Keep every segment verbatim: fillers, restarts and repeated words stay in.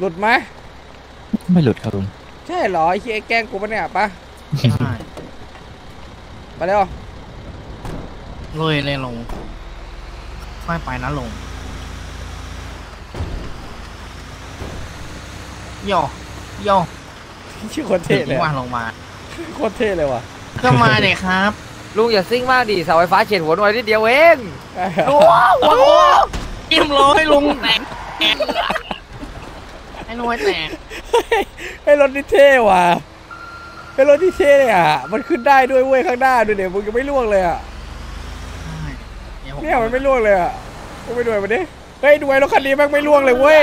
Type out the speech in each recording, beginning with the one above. หลุดไหมไม่หลุดครับลุงใช่เหรอไอ้เหี้ยแกล้งกูปะเนี่ยปะไปเร็วเลยเลยลงค่อยไปนะลงโยโยชื่อโคตรเท่เลยว่ะลงมาโคตรเท่เลยว่ะก็มาเลยครับลุงอย่าซิ่งมากดิเสาไฟฟ้าเฉียดหัวหน่อยนิดเดียวเองโอ้โหอิ่มเลยลุงแตกไอ้หน่วยแตกไอ้รถนี่เท่ว่ะไอ้รถนี่เท่อ่ะมันขึ้นได้ด้วยเว้ยข้างหน้าด้วยเนี่ยมึงยังไม่ล่วงเลยอ่ะเนี่ยมันไม่ล่วงเลยอ่ะก็ไปด้วยมันดิเฮ้ยด้วยรถคันนี้แม่งไม่ล่วงเลยเว้ย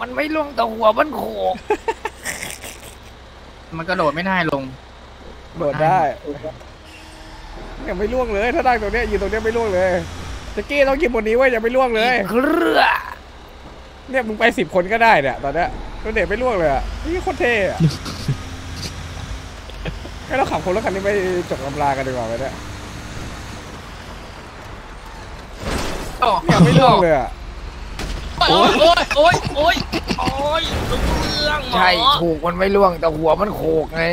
มันไม่ล่วงแต่หัวมันโขกมันกระโดดไม่ได้ลงโดดได้เนี่ยไม่ล่วงเลยถ้าได้ตรงเนี้ยยืนตรงเนี้ยไม่ล่วงเลยตะกี้ต้องกินบนนี้ไว้อย่าไม่ล่วงเลยเนี่ยมึงไปสิบคนก็ได้เนี่ยตอนเนี้ยรถเด็กไม่ล่วงเลยอ่ะนี่โคตรเท่อะให้เราขับคนแล้วคันนี้ไปจบลำลากันดีกว่าไปเนี่ยเนี่ยไม่ล่วงเลยอ่ะโอ้ยโอ้ยโอ้ยโอ้ยโอ้ยใช่ถูกมันไม่ล่วงแต่หัวมันโขกไง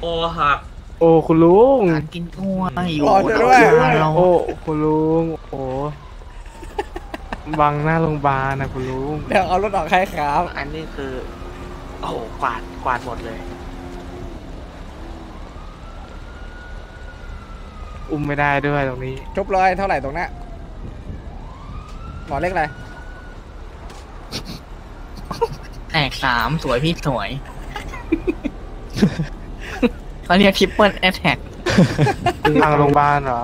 โอ้หักโอ้คุณลุงกินกล้วยอยู่ด้วยโอ้คุณลุงโอ้บังหน้าโรงพยาบาลนะคุณลุงเดี๋ยวเอารถออกให้ครับอันนี้คือโอ้กวาดกวาดหมดเลยอุ้มไม่ได้ด้วยตรงนี้จบเลยเท่าไหร่ตรงนี้หมอเล็กอะไรแตกสามสวยพี่สวยเขาเรียกทริปเปิลแอทแทกทางโรงพยาบาลเหรอ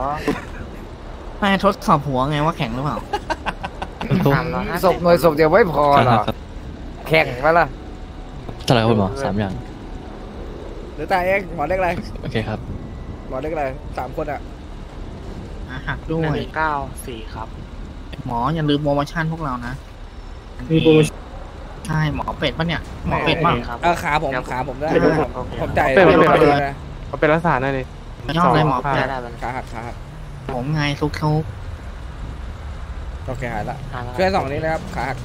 ไม่ทดสอบหัวไงว่าแข็งหรือเปล่าศพหน่วยศพเดียวไม่พอหรอแข็งไหมล่ะเท่าไหร่คุณหมอสามอย่างหรือตายเองหมอเล็กอะไรโอเคครับหมอเล็กอะไรสามคนอ่ะหักด้วยเก้าสี่ครับหมออย่าลืมโปรโมชั่นพวกเรานะมีโปรโมชั่นใช่หมอเป็ดป่ะเนี่ยหมอเป็ดมากครับขาผมขาผมได้ผมใจเป็ดเขาเป็นรักษาได้เลยยอดเลยหมอเป็ดขาหักขาหักผมไงซุกซุกโอเคหายละช่วยสองนี้นะครับขาหัก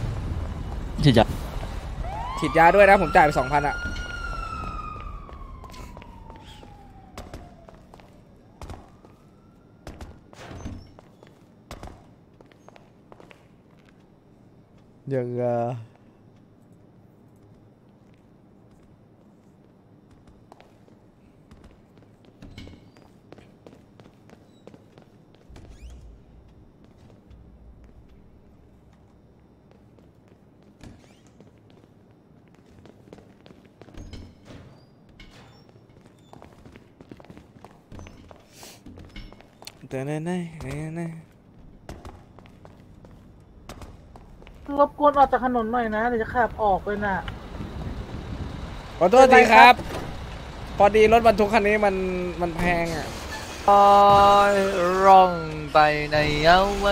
ฉีดยาฉีดยาด้วยนะผมจ่ายไปสองพันอะยังไงแต่ไหนไหนไหนรบกวนออกจากถนนหน่อยนะเดี๋ยวจะขับออกเลยน่ะขอโทษทีครับพอดีรถบรรทุกคันนี้มันมันแพงอ่ะลอยร่องไปในเอาไว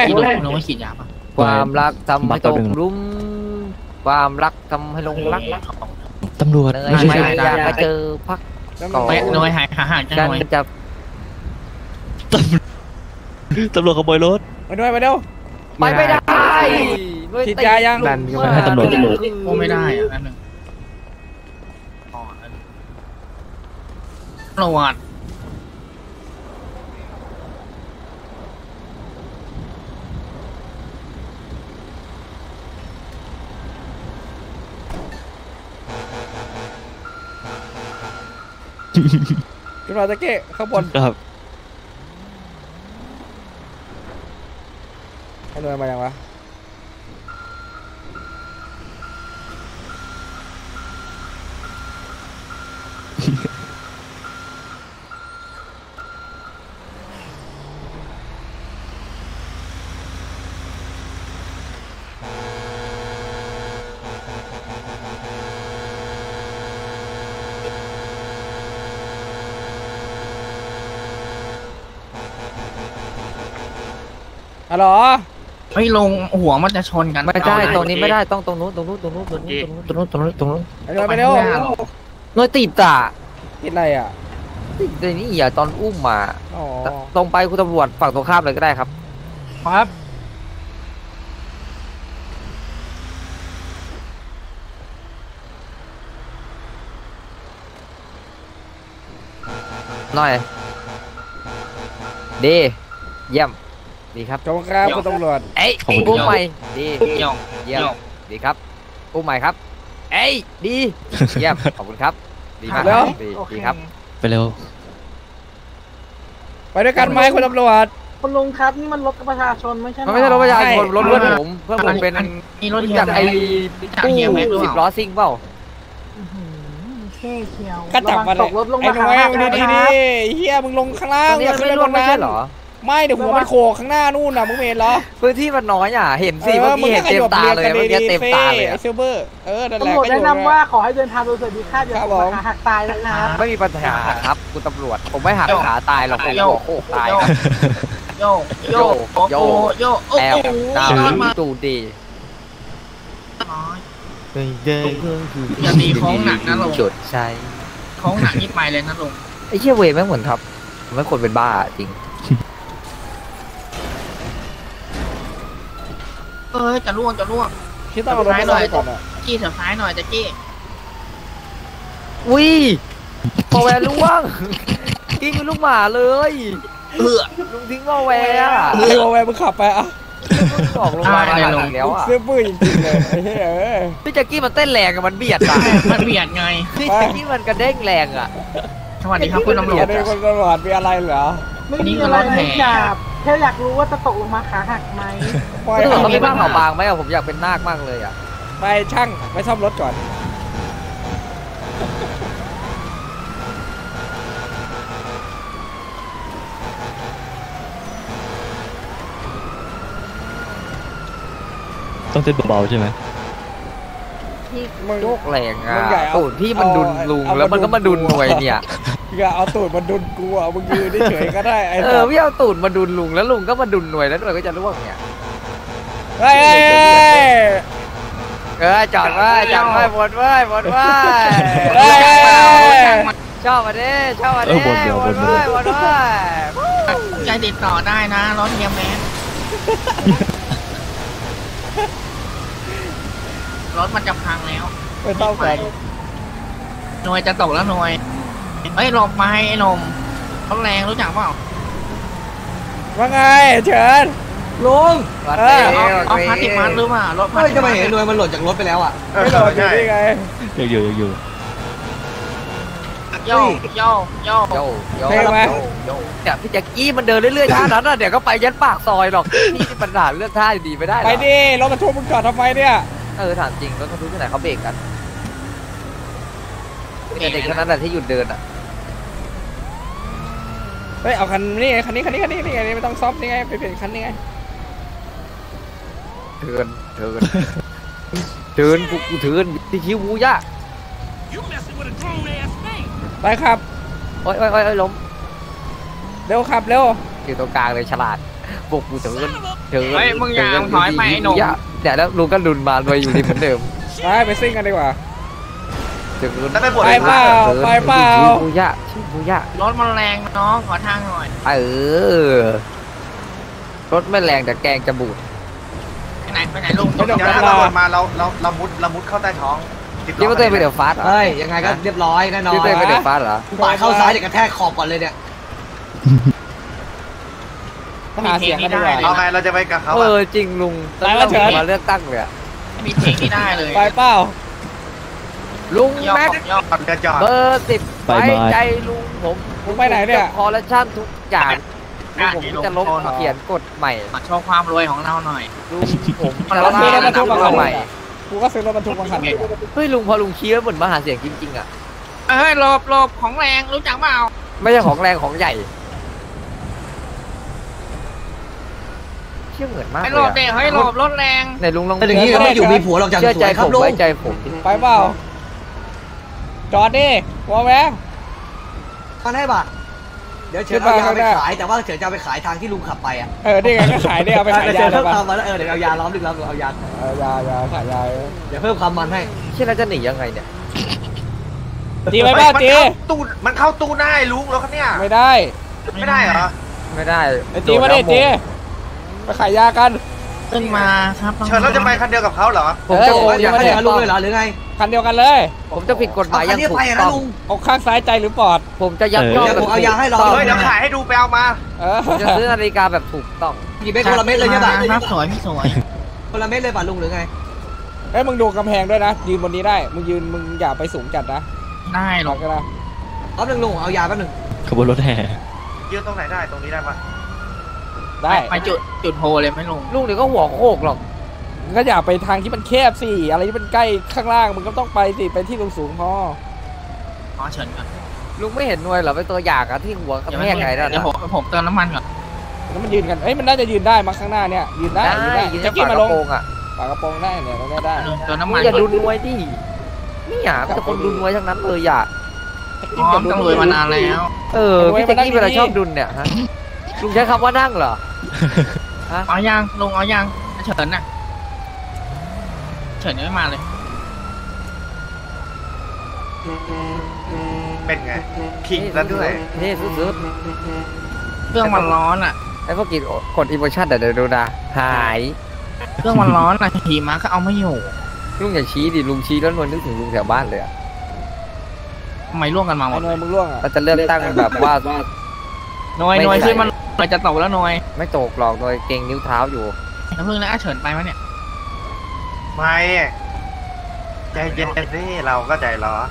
้ความรักทำให้ตกลุ่มความรักทำให้ลงรักตำรวจไม่ใช่อยากไปเจอพักก่อนหน่วยหายขาหักกันจับตำรวจขโมยรถมาด้วยมาเดี๋ยวไปไม่ได้ฉีดยายังดันก็ไม่ให้ตำรวจก็ไม่ได้อันหนึ่งตำรวจขึ้นมาตะเกะข้างบนครับให้เดินมาอย่างวะ อ๋อเหรอไม่ลงหัวมันจะชนกันไม่ได้ตรงนี้ไม่ได้ต้องตรงนู้นตรงนู้นตรงนู้นตรงนู้นตรงนู้นตรงนู้นตรงนู้นไปเร็วน้อยติดอ่ะติดอะไรอ่ะติดในนี้อย่าตอนอุ้มมาตรงไปคุณตำรวจฝั่งตรงข้ามเลยก็ได้ครับครับหน่อยดีเยี่ยมดีครับจงกล้าคุณตำรวจเอ้ยอุ้มใหม่ดีเยี่ยมดีครับอุ้มใหม่ครับเอ้ยดีเยี่ยมขอบคุณครับดีมากดีครับไปเร็วไปด้วยกันไหมคุณตำรวจคุณลุงครับนี่มันรถประชาชนไม่ใช่ไม่ใช่รถประชาชนรถเพื่อนผมเพื่อนผมเป็นรถจากไอ้ตู้สิบล้อซิ่งเปล่าก็จับมาเลยไอ้หนุ่ยมึงดีดีเฮียมึงลงข้างล่างอย่าขึ้นไปบนนั้นเหรอไม่เดี๋ยวหัวมันโขกข้างหน้านู่นน่ะมึงเมนเหรอพื้นที่มันน้อยอ่ะเห็นสิเมื่อกี้เห็นเต็มตาเลยเมื่อกี้เต็มตาเลยเซิร์ฟเวอร์เออนั่นแหละตำรวจแนะนำว่าขอให้เดินทางโดยสวัสดิภาพอย่าหักตายนะครับไม่มีปัญหาครับคุณตำรวจผมไม่หักขาตายหรอกผมหัวโขกตายโยโยโยโยแอลดาวตูดีอย่าตีคล้องหนักนะลุงจุดใช่คล้องหนักยิ่งไปเลยนะลุงไอ้เชี่ยเวไม่เหมือนครับไม่คนเป็นบ้าจริงเออจะล่วงจะล่วงขี้ต้องเอาซ้ายหน่อยขี้เสียซ้ายหน่อยจะขี้อุ้ยบอแวล่วงทิ้งเป็นลูกหมาเลยเออลุงทิ้งบอแวบอแวมึงขับไปอะสองลงมาแล้วอ่ะซื้อปืนจริงเลยพี่แจ็คกี้มันเต้นแรงอ่ะมันเบียดอ่ะมันเบียดไงพี่แจ็คกี้มันกระเด้งแรงอ่ะสวัสดีครับคุณตำรวจคุณตำรวจมีอะไรเหรอไม่มีอะไรเลยจับแค่อยากรู้ว่าจะตกลงมาขาหักไหมคุณตำรวจมีบ้างเหรอบางไหมอ่ะผมอยากเป็นนาคมากเลยอ่ะไปช่างไปซ่อมรถก่อนต้องเต้นเบาๆใช่ไหมพี่โยกแรงอ่ะตูดพี่มันดุนลุงแล้วมันก็มาดุนหน่วยเนี่ยอย่าเอาตูดมาดุนกูอ่ะมึงยืนเฉยก็ได้เออพี่เอาตูดมาดุนลุงแล้วลุงก็มาดุนหน่วยแล้วหน่วยก็จะร่วงเนี่ยเฮ้ยเออจอดไว้จอดไว้บนไว้บนไว้ชอบมาดิชอบมาดิบนไว้บนไว้ใจติดต่อได้นะรถเฮียแมนรถมันจะพังแล้วไปเต้าแฝงหน่วยจะตกแล้วหน่วยเฮ้ยหลบมาให้ไอ้นมเขาแรงรู้จักเปล่าว่าไงเฉินลุงเออเอาพาร์ติมันหรือเปล่ารถไม่จะมาเห็นหน่วยมันหล่นจากรถไปแล้วอ่ะไม่หล่นอยู่นี่ไงอยู่อยู่อยู่โย่โย่โย่โย่เนี่ยพี่แจ็คกี้มันเดินเรื่อยๆท่านั้นอ่ะเดี๋ยวก็ไปยันปากซอยหรอกนี่ปัญหาเรื่องท่าดีไม่ได้ไปดิรถบรรทุกมึงจอดทำไมเนี่ยเออถามจริงรถบรรทุกที่ไหนเขาเบรกกันเด็กคนนั้นแหละที่หยุดเดินอ่ะเฮ้ยเอาคันนี้คันนี้คันนี้คันนี้นี่ไงไม่ต้องซอฟนี่ไงไปเปลี่ยนคันนี่ไงเทินเทินเทินกูเทินที่คิ้วกูยากไปครับโอ้ยโอ้ยโอ้ยล้มเร็วครับเร็วอยู่ตรงกลางเลยฉลาดพวกกูเถินเถินเฮ้ยมึงอย่าถอยไปไอ้หนุ่มแต่แล้วลุงก็ดุนมาโดยอยู่ดีเหมือนเดิมไปไปซิ่งกันดีกว่าไปเปล่าไปเปล่าบูยะชื่อบูยะรถมันแรงน้องขอทางหน่อยเออรถไม่แรงแต่แกงจะบูดไปไหนไปไหนลุงไปไหนเราหมดมาเราเราเรามุดเรามุดเข้าใต้ท้องที่ว่าเต้ไปเดี๋ยวฟาดเฮ้ยยังไงก็เรียบร้อยแน่นอนที่เต้ไปเดี๋ยวฟาดเหรอปล่อยเข้าซ้ายเดี๋ยวกระแทกขอบก่อนเลยเนี่ยหาเสียงไม่ได้เอาไงเราจะไปกับเขาเออจริงลุงไปว่าเฉยมาเลือกตั้งเลยมีเทคไม่ได้เลยไปเปล่าลุงแม็กเบอร์สิบไปใจลุงผมลุงไปไหนเนี่ยคอร์รัปชั่นทุกอย่างผมจะลบเขียนกฎใหม่โชว์ความรวยของเราหน่อยลุงผมจะลบรถบรรทุกมาใหม่กูก็ซื้อรถบรรทุกมาขับเฮ้ยลุงพอลุงขี้แล้วเหมือนมาหาเสียงจริงๆอ่ะเฮ้ยหลบหลบของแรงรู้จักเปล่าไม่ใช่ของแรงของใหญ่เชื่อเหมือนมากเลยให้หลบเด็กให้หลบรถแรงไหนลุงลงไปอย่างนี้ไม่อยู่มีผัวหรอกจังสวยครับลุงใจผมไปเปล่าจอดดิวอแวงตอนให้บัตร ดี๋ยวเชิญเอายาไปขายแต่ว่าเชิญจะไปขายทางที่ลุงขับไปอ่ะเออได้ไงก็ขายได้เอาไปขายยาเดี๋ยวเพิ่มความมันเออเดี๋ยวเอายาล้อมดึงล้อมเอายาเอายายาขายยาเดี๋ยวเพิ่มความมันให้เชื่อแล้วจะหนียังไงเนี่ยตีไว้ป่ะตีตู้มันเข้าตู้ได้ลุงแล้วครับเนี่ยไม่ได้ไม่ได้เหรอไม่ได้ตีมาดิตีไปขายยากันขึ้นมาครับเชิญเราจะไปคันเดียวกับเขาเหรอผมจะไปคันเดียวกันลุงเลยเหรอหรือไงคันเดียวกันเลยผมจะผิดกฎหมายยังถูกต้องเอาข้างซ้ายใจหรือปอดผมจะยักยอกผมเอายาให้เราเฮ้ยเดี๋ยวขายให้ดูไปเอามาจะซื้อนาฬิกาแบบถูกต้องกี่เม็ดคนละเม็ดเลยเนี่ยบ้างครับสวยสวยคนละเม็ดเลยป่ะลุงหรือไงเฮ้ยมึงดูกำแพงด้วยนะยืนบนนี้ได้มึงยืนมึงอย่าไปสูงจัดนะได้หรอกก็ได้รอบหนึ่งลุงเอายาแป๊บหนึ่งขบวนรถแห่ยืนตรงไหนได้ตรงนี้ได้ป่ะได้ไปจุดจุดโพเลยไม่ลงลูกเดี๋ยวก็หัวโคกหรอกก็อย่าไปทางที่มันแคบสิอะไรที่มันใกล้ข้างล่างมันก็ต้องไปสิไปที่ลงสูงพอพอเฉินครับลูกไม่เห็นหน่วยเหรอไปตัวอยากอะที่หัวกระแทกไงนั่นนะผมผมเติมน้ำมันก่อนแล้วมันยืนกันเฮ้ยมันน่าจะยืนได้มาข้างหน้าเนี่ยยืนได้ยืนได้ปากกระโปรงอะปากกระโปรงได้เนี่ยเราได้เติมน้ำมันอย่าดูหน่วยดินี่หยาบจะคนดูหน่วยทั้งนั้นเลยหยาบต้องเลยมานานแล้วเออพี่ติ๊กเวลาชอบดุนเนี่ยฮะลุงใช้คำว่านั่งเหรอเอายังลุงเอายังเฉินน่ะเฉินยังไม่มาเลยเป็นไงคิงแล้วด้วยนี่สุดๆเครื่องมันร้อนอ่ะไอ้พวกกินกดอิโมชั่นเดี๋ยวดูนะหายเครื่องมันร้อนอ่ะขี่ม้าก็เอาไม่อยู่ลุงอย่าชี้ดิลุงชี้แล้วนวลนึกถึงลุงแถวบ้านเลยอ่ะทำไมร่วงกันมาหมดเลยมึงร่วงอ่ะเราจะเลือกตั้งแบบว่าน้อยน้อยที่มันจะตกแล้วน้อยไม่ตกหรอกน้อยเก่งนิ้วเท้าอยู่แล้วเพิ่งแล้วเฉินไปไหมเนี่ยไม่ใจเย็นนี่เราก็ใจร้อน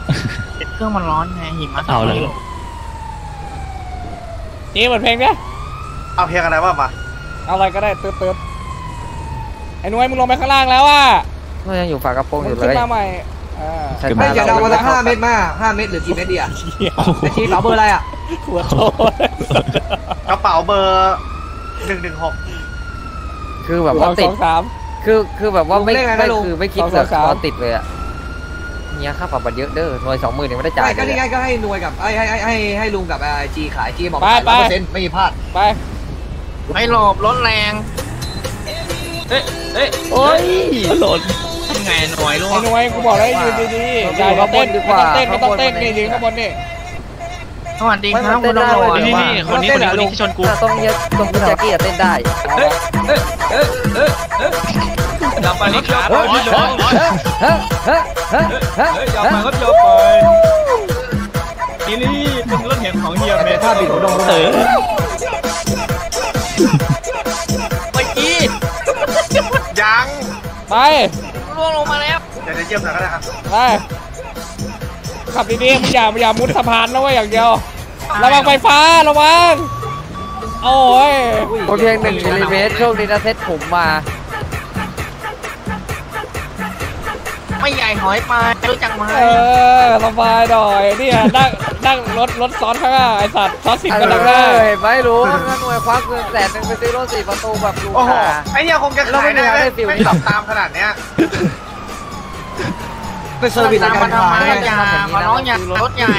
เครื่องมันร้อนไงหิมะเอาเลยนี่บทเพลงเนี่ยเอาเพลงอะไรบ้างปะเอาอะไรก็ได้เติบเติบไอ้น้อยมึงลงไปข้างล่างแล้วอ่ะน้อยยังอยู่ฝากระโปรงอยู่เลยขึ้นมาใหม่ไม่จะดาวละห้าเมตรมาห้าเมตรหรือกี่เมตรดีอ่ะชี้เป๋าเบอร์อะไรอ่ะหัวโตกระเป๋าเบอร์หนึ่งหนึ่งหกคือแบบว่าติดคือคือแบบว่าไม่ไม่คือไม่คิดเสือกตอนติดเลยอ่ะเนี้ยค่าปรับมันเยอะเด้อหน่วยสองหมื่นเนี่ยไม่ได้จ่ายก็นี่ไงก็ให้หน่วยกับไอ้ให้ให้ให้ลุงกับไอ้จีขายจีบอกขายร้อยเปอร์เซ็นต์ไม่มีพลาดไปไม่หลบล้นแรงเอ๊ะเอ๊ะโอ้ยหล่นไงหน่วยลูกหน่วยกูบอกให้ยืนดีๆอย่ามาเต้นดีกว่าเต้นไม่ต้องเต้นนี่ยืนข้างบนนี่สวัสดีครับคุณน้องลอยนี่นี่คนนี้คนนี้คนนี้ที่ชนกูต้องเยอะต้องแจ็คกี้เต้นได้เอ๊ะเอ๊ะเอ๊ะเอ๊ะเอ๊ะอย่าไปรถยาปอยฮะฮะฮะฮะอย่าไปรถยาปอยนี่นี่เป็นรถเห็นของเฮียเมท่าบิดของน้องเต๋อไปกี้ยังไปล่วงลงมาแล้วเดี๋ยวเยี่ยมหน่อยก็ได้ครับไปขับดีๆมึงอย่าอย่ามุดสะพานนะเว้ยอย่างเดียวระวังไฟฟ้าระวังโอ้ยคนเพียงหนึ่งมิลลิเมตรโชคดีนะเซ็ตผมมาไม่ใหญ่หอยไปรู้จักไหมเออสบายหน่อยนี่นั่งนั่งรถรถซ้อนข้างไอสัตว์ซ้อนสิบก็นั่งได้ไม่รู้นั่นหน่วยคว้าเงินแสนหนึ่งไปซื้อรถสี่ประตูแบบลูกค้าไอ้เนี่ยคงจะขายได้ไม่ขับตามขนาดเนี้ยไปเซอร์วิสการทำงานยาขอร้องยารถใหญ่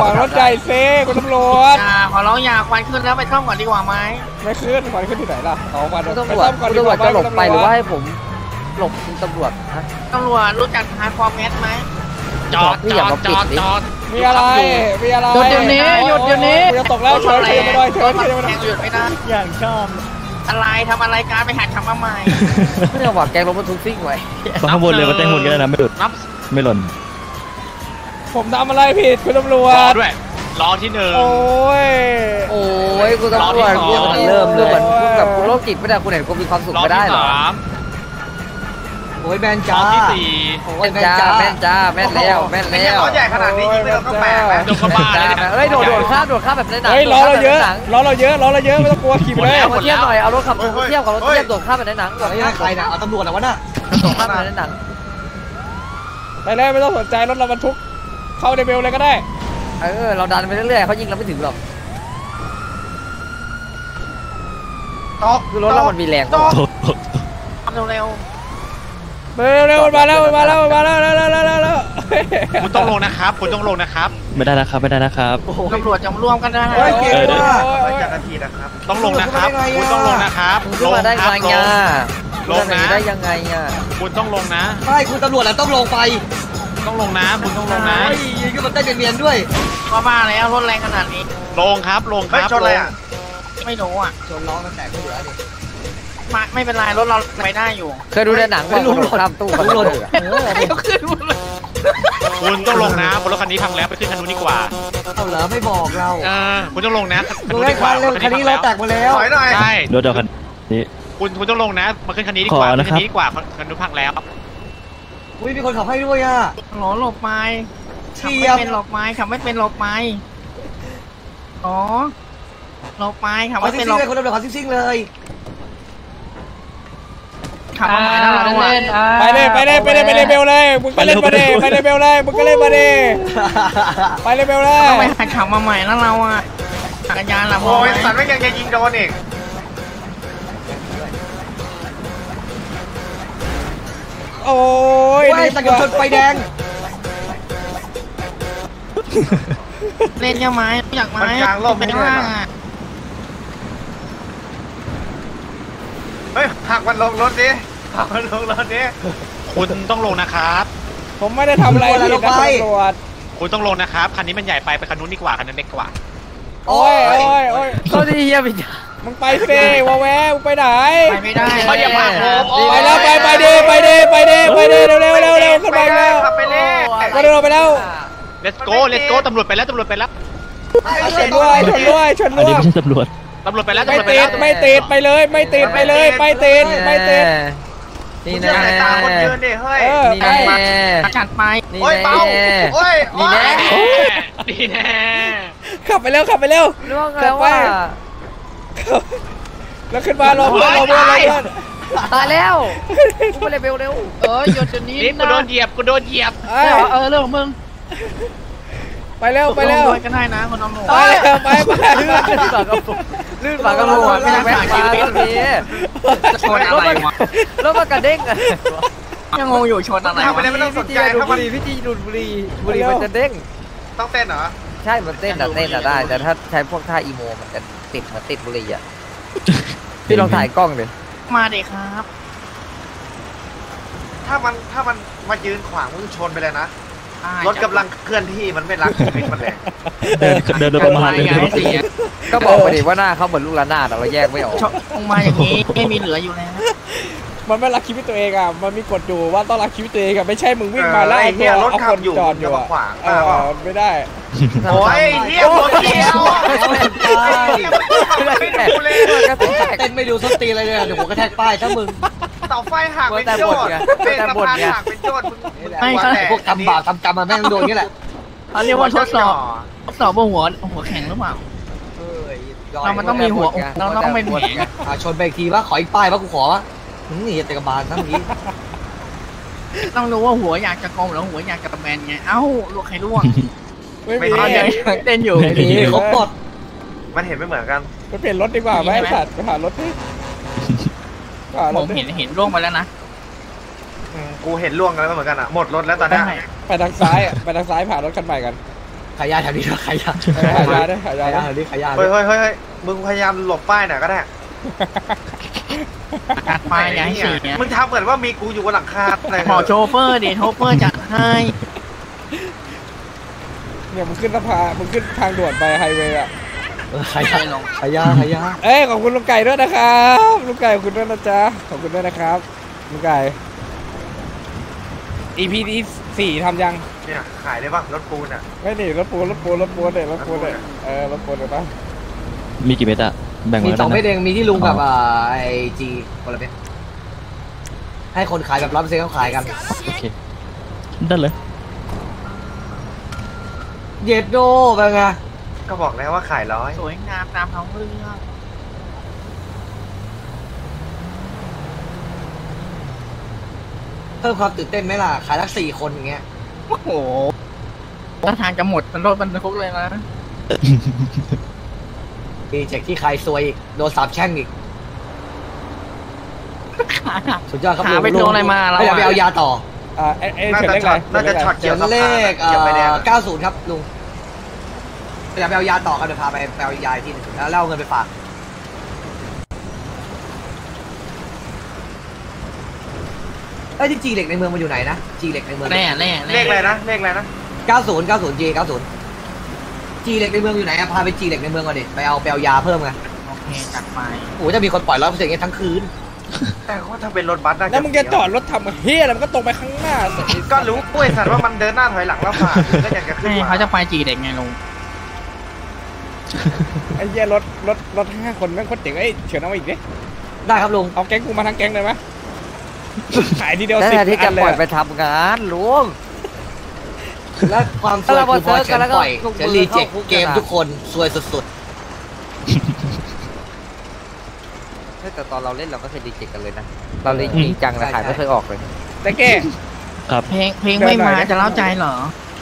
ขอรถใหญ่เซ่คุณตำรวจยาขอร้องยาควันขึ้นแล้วไปซ่อมก่อนดีกว่าไหมไม่ขึ้นควันขึ้นที่ไหนล่ะเอาควันไปซ่อมก่อนดีกว่าจะหลบไปหรือว่าให้ผมหลบตำรวจนะตำรวจรู้จักหาความแมสไหมจอดจอดจอดจอดมีอะไรมีอะไรหยุดเดี๋ยวนี้หยุดเดี๋ยวนี้ตกแล้วชนเลยชนเลยหยุดไม่ได้อย่างชอบอะไรทำอะไรการไปหัดทำมาใหม่ไม่ได้หวังแกลงบนทุกซิ่งไว้ข้างบนเลยมาเต้นหุ่นก็ได้นะไม่หลุดไม่หล่นผมทำอะไรผิดคุณตำรวจรอด้วยรอที่หนึ่งโอ้ยโอ้ยคุณตำรวจเริ่มเลยเหมือนแบบคุณโรคจิตไม่ได้คุณเห็นคุณมีความสุขไม่ได้หรอโอ้ยแมนจ้าแมนจ้าแมนจ้าแมนแล้วแมนแล้วใหญ่ขนาดนี้ยิงไปโดนกระแปะโดนกระบาดเฮ้ยโดดโดดข้ามโดดข้ามแบบในหนังเฮ้ยล้อเราเยอะล้อเราเยอะล้อเราเยอะไม่ต้องกลัวขี่ไปเลยเทียบหน่อยเอารถขับเทียบกับรถเทียบโดดข้ามแบบในหนังก่อนใครนะเอาตำรวจนะวะน่ะโดดข้ามแบบในหนังไปแล้วไม่ต้องสนใจรถเราบรรทุกเข้าในเบลเลยก็ได้เออเราดันไปเรื่อยๆเขายิงเราไม่ถึงหรอกตอกคือรถเรามันมีแรงตอกเร็วเร็วเร็วมาแล้วมาแล้วมาแล้วแล้วแล้วแล้ว คุณต้องลงนะครับคุณต้องลงนะครับไม่ได้นะครับไม่ได้นะครับโอ้โหตำรวจจะร่วมกันได้เฮ้ยเก่งว่ะร้อยจักรทีนะครับต้องลงนะครับคุณต้องลงนะครับลงได้ยังไงลงนะได้ยังไงอ่ะคุณต้องลงนะใช่คุณตำรวจแล้วต้องลงไปต้องลงนะคุณต้องลงนะยืนก็มันได้เนียนๆด้วยมาบ้าแล้วรถแรงขนาดนี้ลงครับลงครับชนอะไรอ่ะไม่รู้อ่ะชนน้องตั้งแต่ก็เหลือดิไม่ไม่เป็นไรรถเราไปได้อยู่เคยดูในหนังว่าหลุดตามตู้มันหลุดคุณต้องลงนะบนรถคันนี้พังแล้วไปขึ้นคันนู้นดีกว่าเอาเหรอไม่บอกเราเออคุณต้องลงนะคันนู้นดีกว่าคันนี้เราแตกหมดแล้วถอยหน่อยใช่รถเดียวกันนี่คุณคุณต้องลงนะมาขึ้นคันนี้ดีกว่าคันนี้ดีกว่าคันนู้นพังแล้วอุ้ยมีคนขับให้ด้วยอ่ะหลอหลบไม้ขับไม่เป็นหลบไม้ขับไม่เป็นหลบไม้อ๋อหลบไม้ขับไม่เป็นหลบคนเดียวขับซิ่งๆเลยไปเลยไปเลยไปเลยไปเลยเบลเลยมึงไปเลยไปเลยไปเลยเบลเลยมึงก็เลยมาดิไปเลยเบลเลยต้องไปหัดขับมาใหม่แล้วเราอ่ะจักรยานละโอ้ยสัตว์ไม่ยังจะยิงโดนอีกโอ้ยจักรยานชนไฟแดงเล่นยังไงอยากไหมเป็นว่างอ่ะเฮ้ยหักมันลงรถดิหักมันลงรถดิคุณต้องลงนะครับผมไม่ได้ทำอะไรเลยนะตำรวจคุณต้องลงนะครับคันนี้มันใหญ่ไปไปคันนู้นดีกว่าคันนั้นเล็กกว่าโอ้ยโอ้ยโอ้ยเขาดีเยี่ยมไปมึงไปเซ่วะแวะมึงไปไหนไปไม่ได้เขาอย่าพาผมไปแล้วไปไปเด้ไปเด้ไปเด้ไปเด้เร็วเร็วเร็วเร็วขึ้นไปแล้วไปเร็วไปเร็วไปแล้ว let's go let's go ตำรวจไปแล้วตำรวจไปแล้วชนด้วยชนด้วยชนด้วยอันนี้ไม่ใช่ตำรวจตำรวจไปแล้วไม่ติดไม่ติดไปเลยไม่ติดไปเลยไม่ติดไม่ติดนี่แน่ตาคนยืนดิเฮ้ยนี่แน่กัดไปนี่แน่นี่แน่นี่แน่ขับไปเร็วขับไปเร็วขับไปแล้วขึ้นมาลงมาลงมาลงมาตายแล้วกูเลยเบลเร็วเออหยุดจุดนี้นะกูโดนเหยียบกูโดนเหยียบเออเรื่องของมึงไปแล้วไปแล้วก็ได้นะคนน้องหนูไปไปไปลื่นปากกระโปรงลื่นปากกระโปรงไม่ได้แม่งยืนตรงนี้ชนอะไรมาแล้วมากระเด้งยังงงอยู่ชนอะไรมาไม่ต้องสนใจดูบุรีพี่จีดูบุรีบุรีมันจะเด้งต้องเต้นเหรอใช่มันเต้นแต่เต้นแต่ได้แต่ถ้าใช้พวกท่าอีโมมันจะติดมันติดบุรีอ่ะพี่ลองถ่ายกล้องดิมาเด็กครับถ้ามันถ้ามันมายืนขวางมึงชนไปเลยนะรถกำลังเคลื่อนที่มันไม่รักชีวิตมันเลยเดินเดินโดยประมาณก็บอกไปดิว่าหน้าเขาเหมือนลูกระนาดเราแยกไม่ออกลงมาอย่างนี้ไม่มีเหลืออยู่แล้วมันไม่รักชีวิตตัวเองอ่ะมันมีกฎอยู่ว่าต้องรักชีวิตตัวเองอ่ะไม่ใช่มึงวิ่งมาไล่เนี่ยรถขับอยู่จอดอยู่ขวางอ่าไม่ได้โอ้ยเที่ยวเที่ยวไม่ดูเลยเต้นไม่ดูส้นตีนอะไรเลยเดี๋ยวผมกระแทกป้ายถ้ามึงเสาไฟหักเป็นโจทย์เป็นสะพานหักเป็นโจทย์ไม่ใช่พวกกำบากกำกำมาแม่งโดนนี่แหละเขาเรียกว่าทดสอบทดสอบบนหัวหัวแข็งหรือเปล่าเรามันต้องมีหัวเราต้องเป็นหัวชนไปอีกทีว่าขออีกป้ายว่ากูขอว่านี่แต่กระบาลทั้งนี้ต้องรู้ว่าหัวอยากจะกลมหรือหัวอยากจะแบนไงเอ้าลวกใครลวกไม่มีเต้นอยู่นี่เขาปลดมันเห็นไม่เหมือนกันไปเปลี่ยนรถดีกว่าไหมสัตว์ไปหารถผมเห็นเห็นล่วงไปแล้วนะกูเห็นล่วงกันแล้วเหมือนกันอ่ะหมดรถแล้วตอนนี้ไปทางซ้ายอ่ะไปทางซ้ายผ่านรถคันใหม่กันขายยาแถวนี้นะขายยาขายยาได้ขายยาได้ขายยาเฮ้ยเฮ้ยเฮ้ยมึงพยายามหลบป้ายหน่อยก็ได้กัดป้ายย้ายสีมึงทำเหมือนว่ามีกูอยู่บนหลังคาขอโชเฟอร์ดิโชเฟอร์จัดให้เนี่ยมึงขึ้นสะพานมึงขึ้นทางด่วนไปไฮเวย์อ่ะขายยาขายยาขายยาเอ้ยขอบคุณลุงไก่ด้วยนะครับลุงไก่ขอบคุณด้วยนะจ๊ะขอบคุณด้วยนะครับลุงไก่ อี พี ที่สี่ทำยังเนี่ยขายได้ป่ะรถปูนอ่ะไม่หนิรถปูนรถปูนรถปูนเลยรถปูนเลยเออรถปูนเลยป่ะมีกี่เมตรอะแบ่งมาแล้วนะมีสองเมตรเองมีที่ลุงกับไอจีคนละเมตรให้คนขายแบบรับเซ็นเขาขายกันโอเคได้เลยเย็ดโดไปไงก็บอกแล้วว่าขายร้อยสวยงามตามท้องเรื่องเพิ่มความตื่นเต้นไหมล่ะขายละสี่คนอย่างเงี้ยโอ้โหถ้าทางจะหมดมันรถมันทุกเลยนะดีจากที่ขายสวยอีกโดนสาบแช่งอีกสุดยอดครับหาไปโดนอะไรมาเราไปเอายาต่อ อ่าเอ็นเขียนเลขอะไรน่าจะช็อตเขียนเลขเก้าศูนย์ครับลุงเดี๋ยวไปเอายาต่อกันเดี๋ยวพาไปไปเอายาที่แล้วเอาเงินไปฝากไอ้ที่จีเหล็กในเมืองมันอยู่ไหนนะจีเหล็กในเมืองแน่แน่เลขอะไรนะเลขอะไรนะเก้าศูนย์เก้าศูนย์จีเก้าศูนย์จีเหล็กในเมืองอยู่ไหนพาไปจีเหล็กในเมืองก่อนดิไปเอาไปเอายาเพิ่มกันโอเคจัดไปโอ้จะมีคนปล่อยรถเสียงเงี้ยทั้งคืนแต่ว่าถ้าเป็นรถบัสนะแล้วมึงจะจอดรถทำเฮียแล้วมันก็ตรงไปข้างหน้าก็รู้ปุ้ยสัตว์ว่ามันเดินหน้าถอยหลังแล้วผ่านก็อยากจะขึ้นเขาจะไปจีเหล็กไงลุงไอ้เหี้ยรถรถรถห้าคนแม่งโคตรเจ๋งไอ้เฉือนเอาอีกดิได้ครับลุงเอาแก๊งกูมาทั้งแก๊งเลยไหมขายทีเดียวสิบอันเลยที่จะปล่อยไปทำงานลุงแล้วความสวยคือพอเฉือนปล่อยจะรีเจ็คเกมทุกคนสวยสุดๆแต่ตอนเราเล่นเราก็เคยรีเจ็คกันเลยนะเราเลยจริงจังนะขายไม่เคยออกเลยแต่แกเพลงเพลงไม่มาจะเล่าใจเหรอ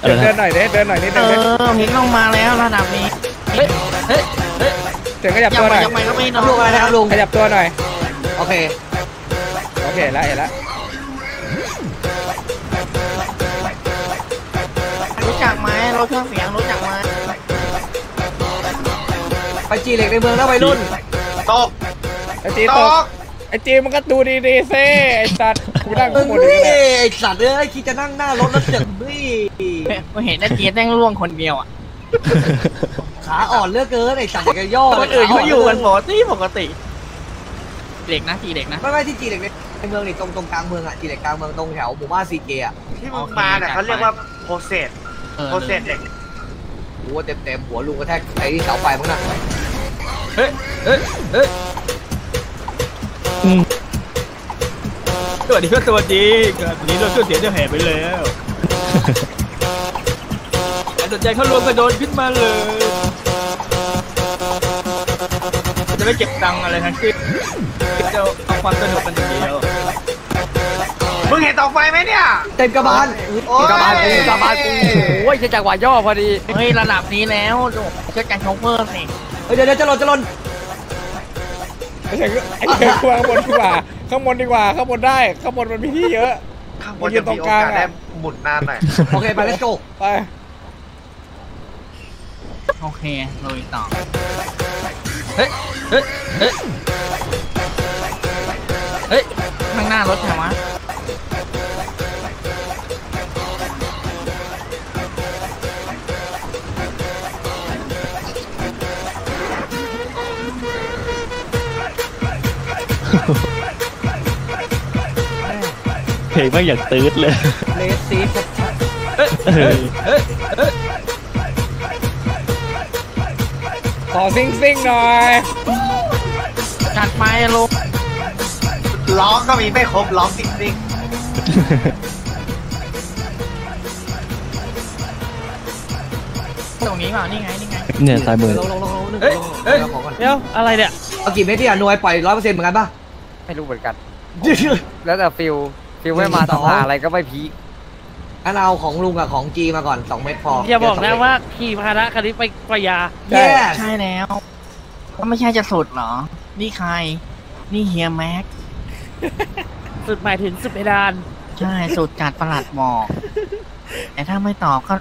เดินหน่อยเด้เดินหน่อยนิดนึงเออมิ้งลงมาแล้วระดับนี้เฮ้ยเฮ้ยเฮ้ยเดี๋ยวขยับตัวหน่อยลุงอะไรนะครับลุงขยับตัวหน่อยโอเคโอเคแล้วเห็นแล้วรู้จักไหมรถเครื่องเสียงรู้จักไหมไปจีเหล็กในเมืองแล้วไปรุ่นตกไอจีตกไอจีมันก็ดูดีๆเซ่ไอสัตว์กูนั่งหมดเลยไอสัตว์เอ้ยคิดจะนั่งหน้ารถแล้วเจ็บบี้กูเห็นไอจีแม่งล่วงคนเดียวอ่ะขาอ่อนเลือกเกินไอ้สั่งกระย่อคนอื่นเขาอยู่กันหมดที่ปกติเด็กนะจีเด็กนะไม่ไม่ที่จีเด็กในเมืองนี่ตรงตรงกลางเมืองอ่ะจีเด็กกลางเมืองตรงแถวหมู่บ้านซีเกอ่ะที่มึงมาเนี่ยเขาเรียกว่าโปรเซสโปรเซสเด็กหัวเต็มเต็มหัวลูกกระแทกไอ้เสาไฟมั้งนะเฮ้ยเฮ้ยเฮ้ยสวัสดีครับสวัสดีครับวันนี้เราเชื่อเสียจะแห่ไปแล้วสนใจเขาลวงกระโดดขึ้นมาเลยจะไม่เก็บตังค์อะไรทั้งสิ้นจะเอาความสนุกเป็นอย่างเดียวมึงเห็นต่อไฟไหมเนี่ยเต็มกระบาลโอ้ยกระบาลกระบาลโอ้ยจะจังหวะย่อพอดีเฮ้ยระดับนี้แล้วโดดเชิดการช็อปเปอร์สิเฮ้ยเดี๋ยวจะลนจะลนไอ้เฉยไอ้เฉยข้างบนดีกว่าข้างบนดีกว่าข้างบนได้ข้างบนมันมีที่เยอะข้างบนจะมีโอกาสได้หมุนนานหน่อยโอเคไปlet's goไปโอเคลุยต่อเฮ้ยเฮ้ยเฮ้ยเฮ้ยข้างหน้ารถใช่ไหมเพลงไม่อยากตื๊ดเลยเลสซีเฮ้ยเฮ้ยเฮ้ยขอซิ่งซิ่งหน่อยจัดไปลูกล้อก็มีไม่ครบล้อซิ่งซิ่งตรงนี้เปล่านี่ไงนี่ไงเนี่ยตายมือเฮ้ยเฮ้ยเดี๋ยวอะไรเนี่ยเอากี่เมตรที่อ่ะนวยปล่อยร้อยเปอร์เซ็นต์เหมือนกันป่ะไม่รู้เหมือนกันแล้วแต่ฟิวฟิวไม่มาต่ออะไรก็ไม่พีอันเอาของลุงกับของจีมาก่อนสองเม็ดพออย่าบอกนะว่าขี่พาระคันนี้ไปปลายาใช่ใช่แล้วก็ไม่ใช่จะสุดหรอนี่ใครนี่เฮียแม็กสุดหมายถึงสุดเพดานใช่สุดจัดประหลัดหมอกแต่ถ้าไม่ตอบก็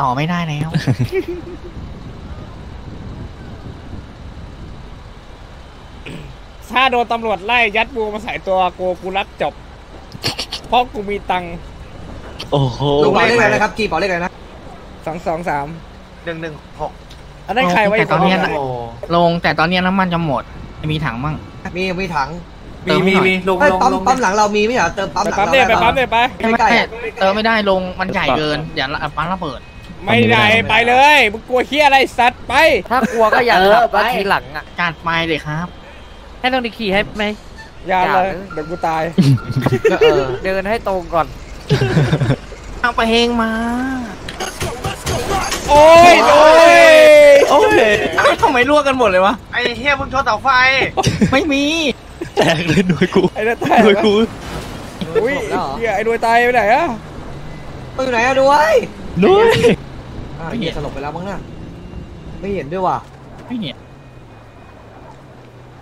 ต่อไม่ได้แล้วถ้าโดนตำรวจไล่ยัดบูมาใส่ตัวกูกูรับจบเพราะกูมีตังค์โอ้โหลุงเป่าเลขอะไรนะครับจีเป่าเลขอะไรนะสองสองสามหนึ่งหนึ่งหกอันนั้นใครไว้ตอนนี้ลงแต่ตอนนี้น้ำมันจะหมดมีถังมั่งมีมีถังมีมีมีลงลงปั๊มหลังเรามีไม่เหรอเติมปั๊มหลังเราไปปั๊มเลยไปไม่ได้เติมไม่ได้ลงมันใหญ่เกินอย่าปั๊มระเบิดไม่ได้ไปเลยมึงกลัวเหี้ยอะไรสัตว์ไปถ้ากลัวก็อย่าขับไปทีหลังอ่ะการไปเลยครับให้ต้องดิขี่ให้ไหมอย่าเลยเดี๋ยวกูตายเดินให้ตรงก่อนเอาไปเฮงมาโอ้ยโอ้ยโอ้ยทำไมลวกกันหมดเลยวะไอ้เฮียมึงชนเสาไฟไม่มีแตกเลยหน่วยกูไอ้ด้วยตายหน่วยกูอุ้ยเฮียไอ้ด้วยตายไปไหนอะไปอยู่ไหนอะด้วยด้วยไม่เห็นสลบไปแล้วมั้งน่ะไม่เห็นด้วยว่ะไม่เห็น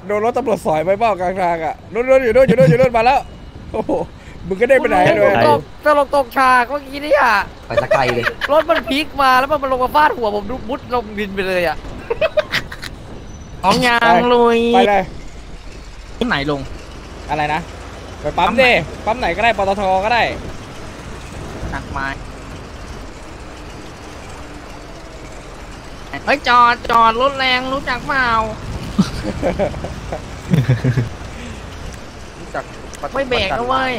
โดนรถตำรวจสอยไปเปล่ากลางทางอะรถรถอยู่ด้วยอยู่ด้วยอยู่ด้วยมาแล้วโอ้โห มึงก็ได้ไปไหนเลยจะลงตกฉากเมื่อกี้นี่อ่ะไปสะไกลเลยรถมันพลิกมาแล้วมันลงมาฟาดหัวผมมุดลงดินไปเลยอ่ะของยางลุยไปเลยที่ไหนลงอะไรนะไปปั๊มดิปั๊มไหนก็ได้ปตท.ก็ได้ตักไม้เฮ้ยจอดจอดรถแรงรู้จักเปล่ารู้จักไม่เบรกเว้ย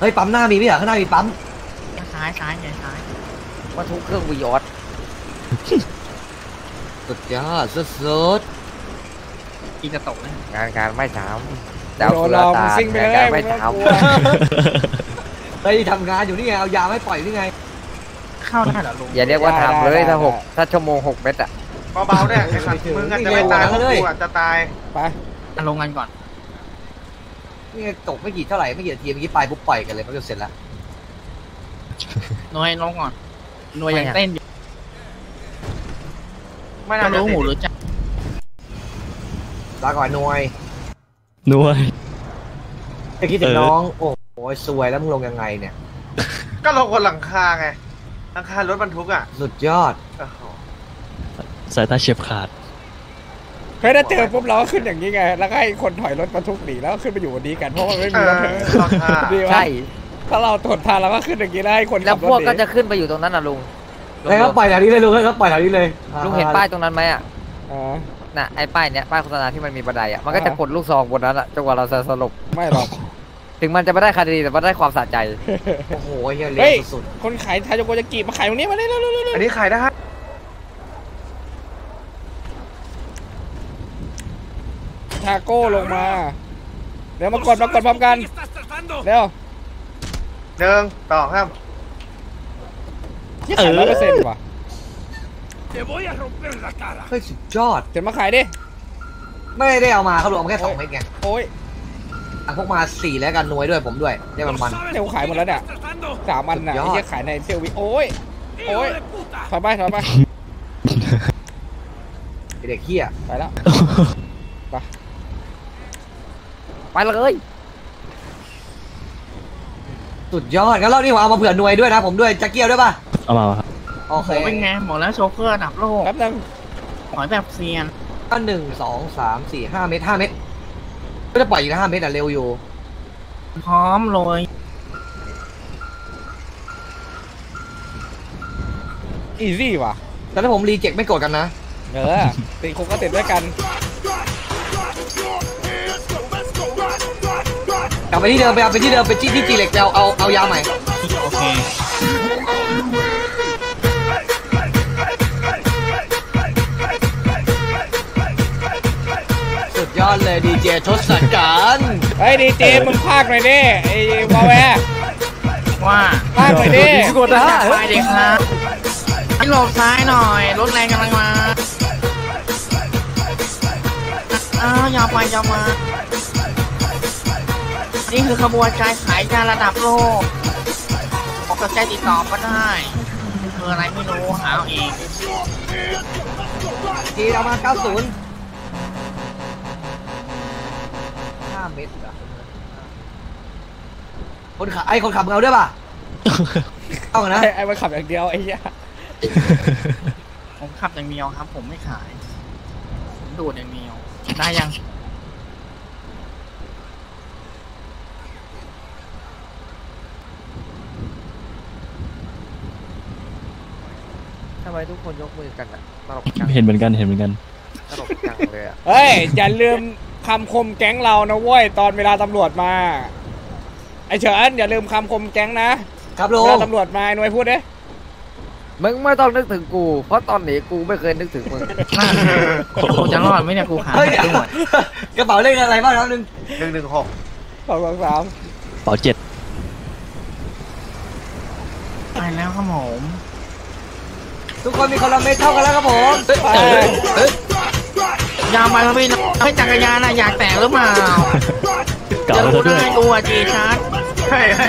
เฮ้ยปั๊มหน้ามีไม่เหรอข้างหน้ามีปั๊มซ้ายซ้ายใหญ่ซ้ายว่าทุกเครื่องวิยอดสุดยอดสุดๆอีจะตกนะงานการไม่ถามดาวลองซิ่งไปเลยไม่ถามเฮ้ยทำงานอยู่นี่ไงเอายาไม่ปล่อยนี่ไงเข้าได้หรอลุงอย่าเรียกว่าทำเลยถ้าหกถ้าชั่วโมงหกเมตรอะเบาๆเนี่ยมึงอาจจะไม่ตายเลยจะตายไปลงงานก่อนนี่ตกไม่กี่เท่าไหร่ไม่กี่ทีเมื่อกี้ไปปุ๊บปล่อยกันเลยมันจะเสร็จแล้วหน่วยลงก่อนหน่วยยังเต้นอยู่ไม่น่ารู้หมูหรือจักลาก่อนหน่วยหน่วยไอ้คิดถึงน้องโอ้โหสวยแล้วมึงลงยังไงเนี่ยก็ลงบนหลังคาไงหลังคารถบรรทุกอ่ะสุดยอดสายตาเฉียบขาดเฮ้ยถ้าเจอปุ๊บล้อขึ้นอย่างนี้ไงแล้วให้คนถอยรถบรรทุกหนีแล้วขึ้นไปอยู่บนนี้กันเพราะว่าไม่มีรถใช่ถ้าเราตรวจทานเราก็ขึ้นอย่างนี้ได้คนแล้วพวกก็จะขึ้นไปอยู่ตรงนั้นนะลุงเลยก็ปล่อยแถวนี้เลยลุงเลยก็ปล่อยแถวนี้เลยลุงเห็นป้ายตรงนั้นไหมอ่ะน่ะไอ้ป้ายเนี้ยป้ายโฆษณาที่มันมีบันไดอ่ะมันก็จะกดลูกซองบนนั้นอ่ะจนกว่าเราจะสลบไม่หรอกถึงมันจะไม่ได้คดีแต่มันได้ความสะใจโอ้โหเยอะเลยสุดๆคนขายทายโกยากิมาขายตรงนี้มาได้แล้วอันนี้ขายได้ฮะทาโก้ลงมาเดี๋ยวมากดมากดพร้อมกันเร็วหนึ่งต่อครับเออร้อยเปอร์เซ็นต์ว่ะเฮ้ยสุดยอดเดี๋ยวมาขายดิไม่ได้เอามาเขารวมแค่สองเม็ดไงโอ้ยพวกมาสี่แล้วกันนวยด้วยผมด้วยได้มันมันเดี๋ยวขายหมดแล้วเนี่ยสามอันน่ะไม่ใช่ขายในเซลวิโอ้ยโอ้ยถอยไปถอยไปเด็กเขี้ยไปแล้วไปไปเลยสุดยอดงั้นรอบนี้ผมเอามาเผื่อหน่วยด้วยนะผมด้วยจะเกี่ยวด้วยป่ะเอามาครับโอเคเป็นไงหมดแล้วโชเฟอร์อันดับโลกแป๊บนึงหอยแบบเซียนก็หนึ่งสองสามสี่ห้าเมตรห้าเมตรก็จะปล่อยอีกห้าเมตรอ่ะเร็วอยู่พร้อมเลยอีซี่ว่ะแต่ถ้าผมรีเจ็คไม่กดกันนะเออติดคงก็ติดด้วยกันกลับไปที่เดิมไปเอาไปที่เดิมไปจี้ที่จีเหล็กเอาเอาเอายาใหม่โอเคสุดยอดเลยดีเจทศกัณฐ์เฮ้ยดีเจมึงพากหน่อยดิไอ้วาแวว่าพากหน่อยดิกดนะไปเด็กนะให้หลบซ้ายหน่อยรถแรงกำลังมาอ้าวยาวไปยาวมานี่คือขบวนการขายยาระดับโลกออกกระจายติดต่อก็ได้คืออะไรไม่รู้หาเองทีเรามาเก้าศูนย์ห้าเมตรคนขับไอ้คนขับเงาด้วยป่ะต้องนะไอ้คนขับอย่างเดียวไอ้ยาผมขับอย่างเดียวครับผมไม่ขายดูดอย่างเดียวได้ยังทำไมทุกคนยกมือกันอ่ะตลกจังเห็นเหมือนกันเห็นเหมือนกันตลกจังเลยอ่ะเฮ้ยอย่าลืมคำคมแก๊งเรานะเว้ยตอนเวลาตำรวจมาไอเฉินอย่าลืมคำคมแก๊งนะครับลุงเวลาตำรวจมาหน่วยพูดดิมึงไม่ต้องนึกถึงกูเพราะตอนหนีกูไม่เคยนึกถึงมึงกูจะรอดไหมเนี่ยกูหาไม่หมดกระเป๋าเลขอะไรบ้างแล้วหนึ่งหนึ่งหนึ่งหกสองสองสามเป๋าเจ็ดตายแล้วครับผมทุกคนมีคนละเม็ดเท่ากันแล้วครับผมยาวไปครับพี่ไม่จักรยานนะอยากแตกหรือเปล่าจะรู้ได้กูอ่ะจีชาร์ดใช่ใช่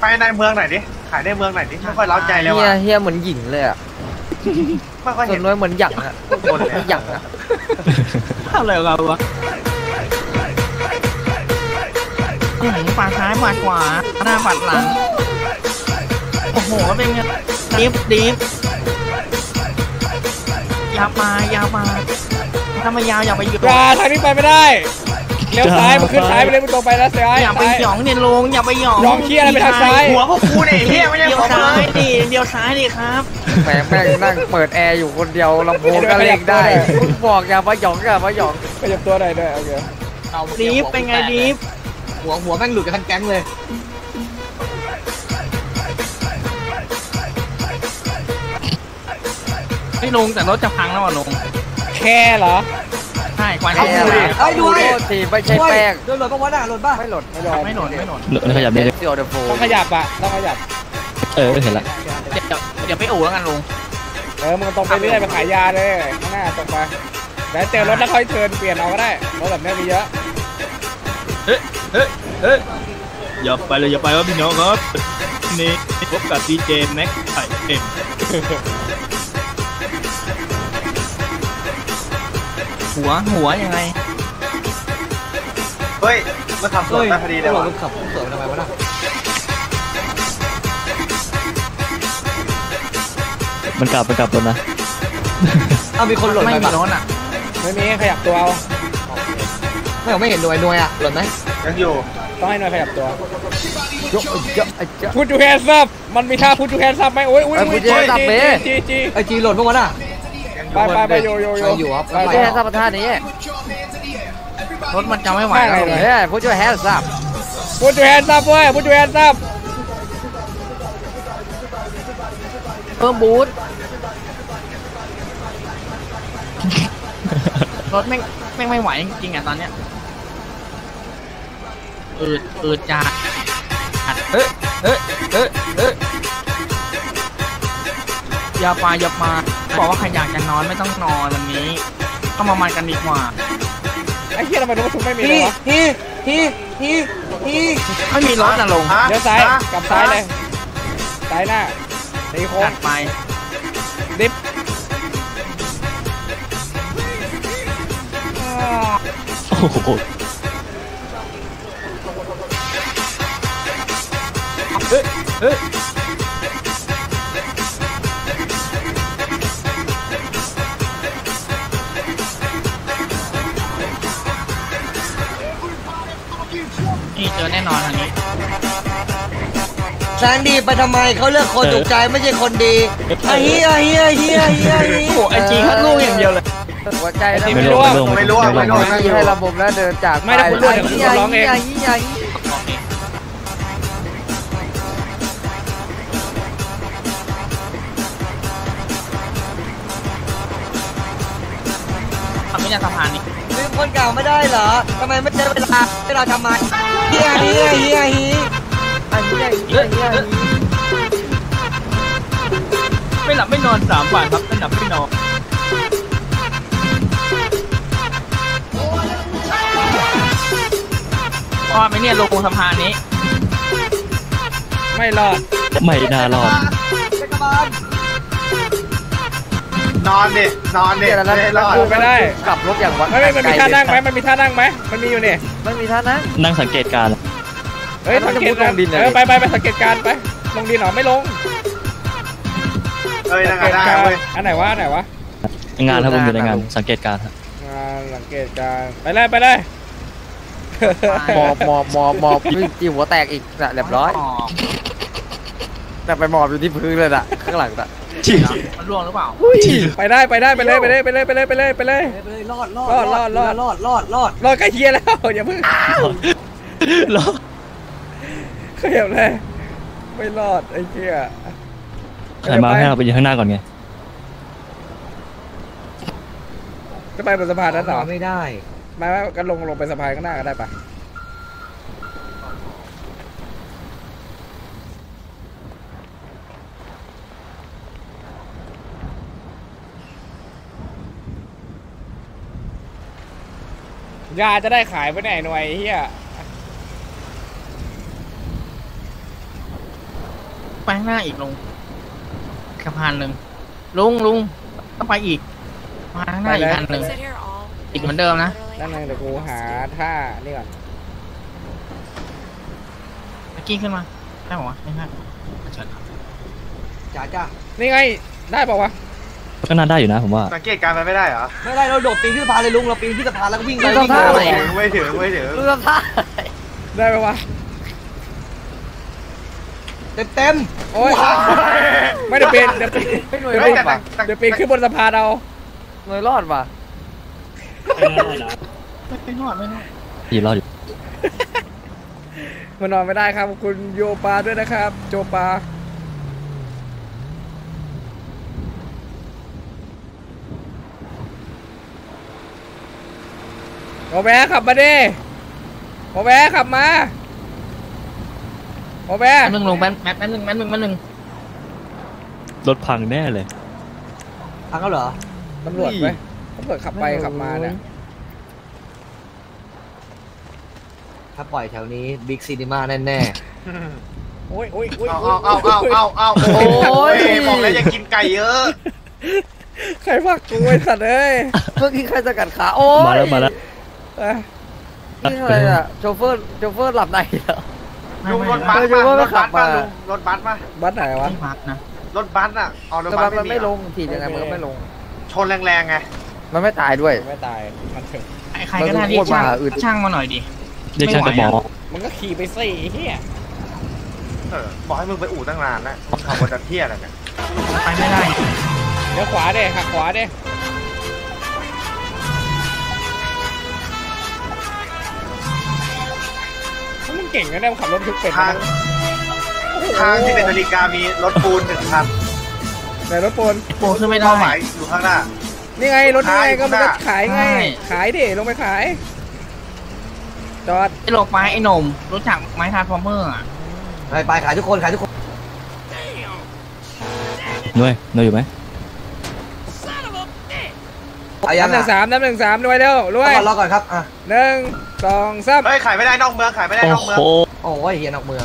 ไปในเมืองหน่อยดิ ขายได้เมืองไหนนี่ไม่ค่อยเล้าใจเลยว่ะเฮียเหมือนหญิงเลยอ่ะไม่ค่อยเห็นน้อยเหมือนหยั่งอ่ะคนหยั่งอ่ะอะไรเราวะฝ่าซ้ายฝ่าขวาหน้าฝ่าหลังโอ้โหเป็นไงดิฟดิฟยาวมายาวมาถ้ามายาวอย่าไปหยุดรอทางนี้ไปไม่ได้เลี้ยวซ้ายมันขึ้นซ้ายไปเลยมันตรงไปแล้วซ้ายอย่าไปหยองเนี่ยลงอย่าไปหยองหยองเขี้ยอะไรไปทางซ้ายหัวพวกกูเนี่ยเขี้ยไม่ได้เลี้ยวซ้ายดิเลี้ยวซ้ายดิครับแม่แม่นั่งเปิดแอร์อยู่คนเดียวลำโพงก็เล็กได้บอกอย่าไปหยองอย่าไปหยองไปจับตัวได้ด้วยโอเคดิฟเป็นไงดิฟหัวหัวแม่งหลุดกันทั้งแก๊งเลยไม่ลงแต่รถจะพังแล้วอ่ะลงแค่เหรอใช่กว่าจะเอาดูดิเอาดูดิสีไม่ใช่แป้งโดนหล่นปะวะน่ะหล่นปะไม่หล่นไม่หล่นไม่หล่นไม่หล่นขยับได้ต้องขยับอ่ะต้องขยับเออเห็นละเดี๋ยวเดี๋ยวไปอู่แล้วกันลงเออมึงตรงไปเรื่อยไปขายยาเลยข้างหน้าตรงไปแล้วเจอรถแล้วค่อยเชิญเปลี่ยนเอาก็ได้รถแบบนี้มีเยอะเฮ้ยเฮ้ยเฮ้ยอย่าไปเลยอย่าไปครับพี่น้องครับนี่พบกับดีเจแม็กไผ่เอ็มหัวหัวยังไงเฮ้ยมาทำสวนมาพอดีเลยวะขับสวนทำไมวะล่ะมันกลับมันกลับตัวนะเอามีคนหล่นไม่มีโน้นอ่ะไม่มีขยับตัวเอาไม่ผมไม่เห็นหน่วยหน่วยอ่ะหล่นไหมยังอยู่ต้องให้หน่วยขยับตัวพุทจูแฮนซับมันมีท่าพุทจูแฮนซับไหมโอ้ยอุ้ยอุ้ยจีจีไอจีหล่นพวกมันอ่ะไปไปไปโยโยโยอยู่ครับพุทจูแฮนซับท่านี้รถมันจำไม่ไหวเลยพุทจูแฮนซับพุทจูแฮนซับเว้ยพุทจูแฮนซับเพิ่มบูทรถแม่งแม่งไม่ไหวจริงอ่ะตอนเนี้ยอืดอืดจ้าเฮ้ยเฮ้ยเฮ้ยเฮ้ยอย่าไปอย่ามาบอกว่าใครอยากจะนอนไม่ต้องนอนวันนี้ต้องมามันกันดีกว่าไอ้เหี้ยทำไมรถไม่มีเลยวะฮีฮีฮีฮีไม่มีรถจะลงเดี๋ยวซ้ายกลับซ้ายเลยซ้ายหน้าตีโค้งไปดิฟโอ้โหเฮ้ยเฮ้ยนี่เจอแน่นอนทางนี้แซนดี้ไปทำไมเขาเลือกคนถูกใจไม่ใช่คนดีไอ้เฮียไอ้เฮียไอ้เฮียไอ้เฮียโอ้ไอ้จีเขาลูกอย่างเดียวเลยหัวใจไม่รู้ว่าไม่รู้ว่าไม่รู้ไม่ให้ระบบแล้วเดินจากไม่ได้คุณด้วยคุณร้องเองสะพานนี่ลืมคนเก่าไม่ได้เหรอทำไมไม่ใช้เวลาที่เราทำมาเฮียเฮียเฮียเฮียอันเฮียเฮียเฮียไม่หลับไม่นอนสามวันครับไม่หลับไม่นอนรอดไหมเนี่ยลงสะพานนี้ไม่รอดไม่น่ารอดนอนดินอนดิแล้วเราไม่ได้ขับรถอย่างวัดไม่มันมีท่านั่งไหมมันมีท่านั่งไหมมันมีอยู่เนี่ยมันมีท่านั่งนั่งสังเกตการเฮ้ยสังเกตการเออไปไปไปสังเกตการไปลงดินหรอไม่ลงเฮ้ยสังเกตการอันไหนวะอันไหนวะงานครับผมอยู่ในงานสังเกตการงานสังเกตการไปเลยไปเลยหมอบหมอบหมอบหมอบตีหัวแตกอีกเรียบร้อยแต่ไปหมอบอยู่ที่พื้นเลยล่ะข้างหลังล่ะมันล่วงหรือเปล่าไปได้ไปได้ไปเลยไปเลยไปเลยไปเลยไปเลยไปเลยรอดรอดรอดรอดรอดรอดรอดรอดใกล้เคียงแล้วอย่าเพิ่งรอดเขียบเลยไม่รอดไอ้เคียใครมาให้เราไปยืนข้างหน้าก่อนไงจะไปบนสะพานนั้นหรอไม่ได้มาแล้วก็ลงลงไปสะพานข้างหน้าก็ได้ปะยาจะได้ขายไปไหนหน่วยเฮียไป ไปข้างหน้าอีกลงสะพานหนึ่งลุงลุงต้องไปอีกมาข้างหน้าอีกอันหนึ่งอีกเหมือนเดิมนะนั่นเองเดี๋ยวกูหาท่านี่ก่อนตะกี้ขึ้นมาได้ป่าววะไม่ได้เชิญครับจ้าจ้านี่ไงได้ป่าววะก็น่าได้อยู่นะผมว่าสังเกตการมันไม่ได้เหรอไม่ได้เราโดดปีนขึ้นสะพานเลยลุงเราปีนขึ้นสะพานแล้วก็วิ่งไปวิ่งไปไม่ถึงไม่ถึงเรือท่าได้ป่าววะเต็มเต็มโอ้ยไม่เดี๋ยวปีนเดี๋ยวปีนเดี๋ยวปีนขึ้นบนสะพานเราเลยรอดว่ะไม่รอดไม่รอดอยู่รอดอยู่มันนอนไม่ได้ครับคุณโยปาด้วยนะครับโจปาโอแบะขับมาดิโอแบะขับมาโอแบะหนึ่งลงแป๊บแป๊บหนึ่งแป๊บหนึ่งแป๊บหนึ่งรถพังแน่เลยพังแล้วเหรอตำรวจไหมตำรวจขับไปขับมาเนี่ยถ้าปล่อยแถวนี้บิ๊กซีนีม่าแน่ๆโอ้ยโอ้ยโอ้ยเอาเอาเอาเอาเอาโอ้ยบอกแล้วอย่ากินไก่เยอะใครพักกูไอ้สัตว์เอ้ยเมื่อกี้ใครจะกัดขาโอ้ยมาแล้วมาแล้วนี่อะไรอะโชเฟอร์โชเฟอร์หลับในลุงรถบัสรถบัสมาลุงรถบัสมาบัสไหนวะรถบัสอะเอารถบัสมันไม่ลงทียังไงมันก็ไม่ลงชนแรงๆไงมันไม่ตายด้วยไม่ตายมันเฉยใครก็ได้ที่ช่างมาหน่อยดิเด็กช่างจะบอกมันก็ขี่ไปสี่เฮียบอกให้มึงไปอู่ตั้งนานแล้วขับรถเที่ยอะไรเนี่ยไปไม่ได้เดี๋ยวขวาเด้หักขวาเด้มันเก่งนะเนี่ยขับรถทุกเป็นทางทางที่เป็นนาฬิกามีรถปูนหนึ่งคันแต่รถปูนปูนขึ้นไม่ได้อยู่ข้างหน้านี่ไงรถนี่ไงก็มันขายไงขายดิลงไปขายจอดไอ้หลอกไม้ไอ้หนุ่มรู้จักไม้ทาร์ฟอร์เมอร์อ่ะไปไปขายทุกคนขายทุกคนนุ้ยนุ้ยอยู่ไหมน้ำหนึ่งสามน้ำหนึ่งสามด้วยเร็วรวยรอก่อนครับอ่ะหนึ่งสองสามเฮ้ยขายไม่ได้นอกเมืองขายไม่ได้นอกเมืองโอ้ยเฮียนอกเมือง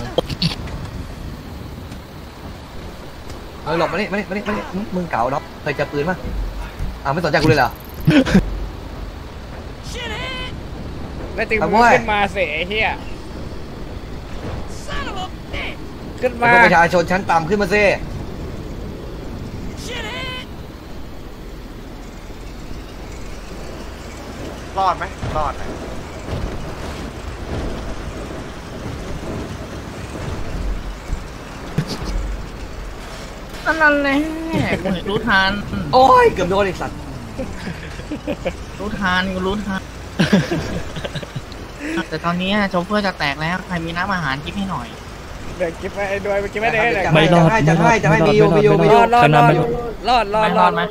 เออหลบมานี่มานี่มานี่มานี่มึงเก่าเนาะเคยเจอปืนป่ะอ้าวไม่สนใจกูเลยเหรอได้ติดมือขึ้นมาเสไอ้เหี้ยขึ้นมาประชาชนชั้นต่ำขึ้นมาเสรอดไหมรอดไหมนั่นแหละรู้ทันโอ้ยเกือบโดนไอ้สัตว์รู้ทันกูรู้ทันแต่ตอนนี้โชเฟอร์จะแตกแล้วใครมีน้ำอาหารกินให้หน่อยเดี๋ยวกินไปด้วยไปกินไม่ได้ไม่รอดจะให้จะให้มีอยู่มีอยู่มีอยู่รอดรอดรอดรอดรอดไหม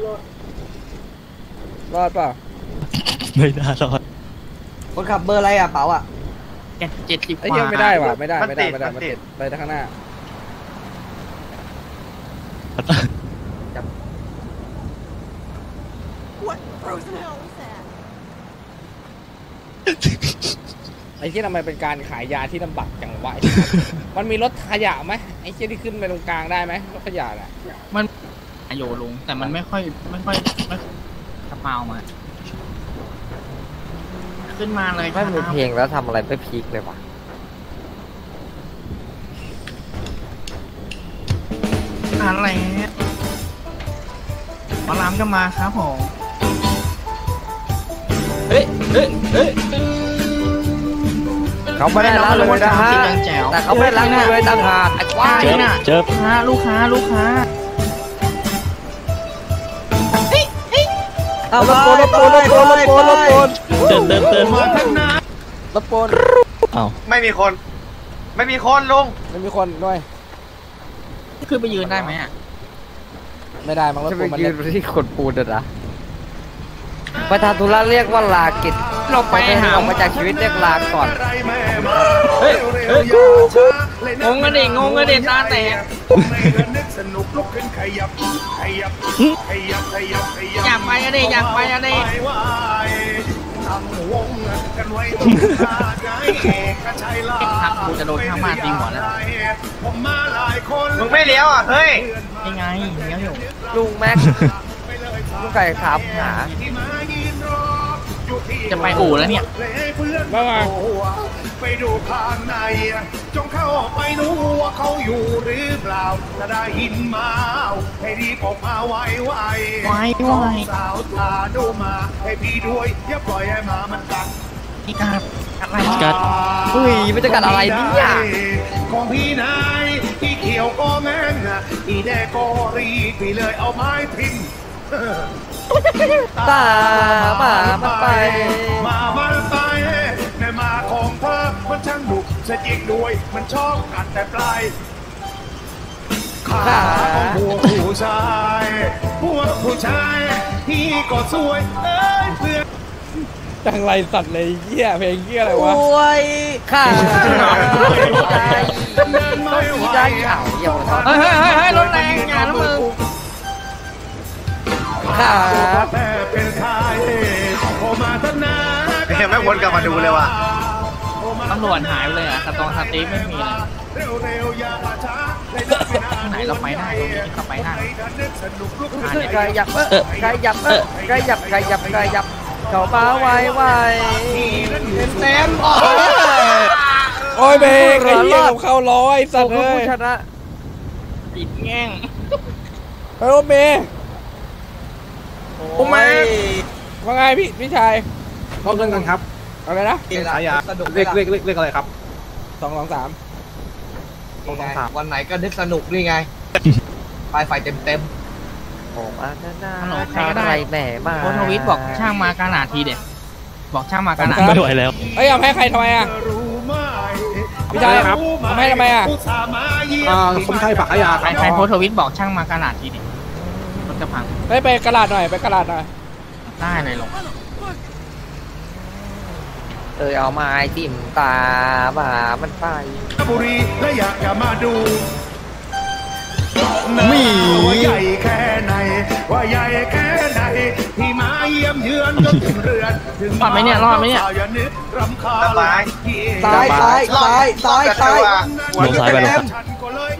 รอดเปล่าไม่ได้รอดคนขับเบอร์อะไรอ่ะเป๋าอ่ะเจ็ดสิบกว่าไอ้เยอะไม่ได้ว่ะไม่ได้ไม่ได้ไม่ได้ไม่ได้ไปทางข้างหน้าไอ้ที่ทำไมเป็นการขายยาที่ลำบากจังวะมันมีรถขยะไหมไอ้ที่ที่ขึ้นไปตรงกลางได้ไหมรถขยะน่ะมันโยลงแต่มันไม่ค่อยไม่ค่อยไม่กระเป๋ามาขึ้นมาเลยไม่มีเพลงแล้วทำอะไรไม่พีคเลยวะอะไรเนี่ยมาล้ำก็มาครับผมเฮ้ยเฮ้ยเฮ้ยเขาไม่ได้ล้างเลยนะฮะแต่เขาไม่ล้างเลยต่างหากไอ้ว้ายน่ะเจ็บฮะลูกค้าลูกค้าเฮ้ยเฮ้ยเอาละโปนละโปนละโปนละโปนละโปนเดินเดินเดินมาข้างหน้าละโปนเอาไม่มีคนไม่มีคนลุงไม่มีคนด้วยคือไปยืนได้ไหมอ่ะไม่ได้มันก็ไปยืนที่ขดปูนเด็ดอะประธานธุระเรียกว่าลากิจเราไปหาออกมาจากชีวิตเรียกลาก่อนเฮ้ยเฮ้ยงงกันดิงงกันดิตาแตกอยากไปกันดิอยากไปกันดิ กูจะโดนข้างมาตีหัวแล้วมึงไม่เลี้ยวอ่ะเฮ้ยยังไงเลี้ยวอยู่ลุงแม็กลุงไก่ครับหาจะไปอู่แล้วเนี่ยว่าไงไปดูทางในจงเข้าไปดูว่าเขาอยู่หรือเปล่าจะได้ยินมาให้ดีผมเอาไว้ไว้สาวตาดูมาให้พี่ด้วยอย่าปล่อยให้มามันกัดพี่กัดอะไรกัดเฮ้ยไม่จะกัดอะไรเนี่ยของพี่นายอีเขียวก็แม่งอีแดงก็รีพี่เลยเอาไม้พิมพ์ตามามันไปมามันไปแม่มาของเธอมันช่างบุกเสียจริงด้วยมันชอบกัดแต่ปลายขาของหัวผู้ชายหัวผู้ชายที่ก็สวยเอ้ยเพื่อนจังไรสัตว์เลยเหี้ยเพลงเหี้ยอะไรวะโวยขาใจใจเข่าเยี่ยวเฮ้ยเฮ้ยเฮ้ยรถแรงงานแล้วมึงครับเห็นไหมวนกลับมาดูเลยว่ะตำรวจหายไปเลยอ่ะสตองสตีฟไม่มีไหนเราไปหน้าตรงนี้เราไปหน้าใครหยับใครหยับใครหยับใครหยับใครหยับเขาป้าไว้ไว้เต็มโอ้ยเบรกไอ้เหี้ยเข้าร้อยสัตว์เลยปิดแง่งเฮ้ยเบรกผมมาว่าไงพี่พี่ชายรอบเรื่องกันครับอะไรนะเรียกเรียกเรียกอะไรครับสองสองสามสองสองสามวันไหนก็นึกสนุกนี่ไงไปไฟเต็มเต็มโอ้อาณาณาใครก็ได้แหมมาคนทวิตบอกช่างมากระหน่ำทีเด็ดบอกช่างมากระหน่ำไม่ไหวแล้วเอ้ยเอาให้ใครทำไมอ่ะพี่ชายครับเอาให้ทำไมอ่ะอ่าผมชายปากขยาใครใครโพสทวิตบอกช่างมากระหน่ำทีเด็ดจะพังได้ไปกระดาษหน่อยไปกระดาษหน่อยได้เลยหรอกเออเอาไม้จิ้มตาบ่ามันไปบุรีและอยากจะมาดูมีว่าใหญ่แค่ไหนว่าใหญ่แค่ไหนที่มาเยี่ยมเยือนจนถึงเรือนถึงรอดไหมเนี่ยรอดไหมเนี่ยตายตายตายตายตายตายลงซ้ายไปลง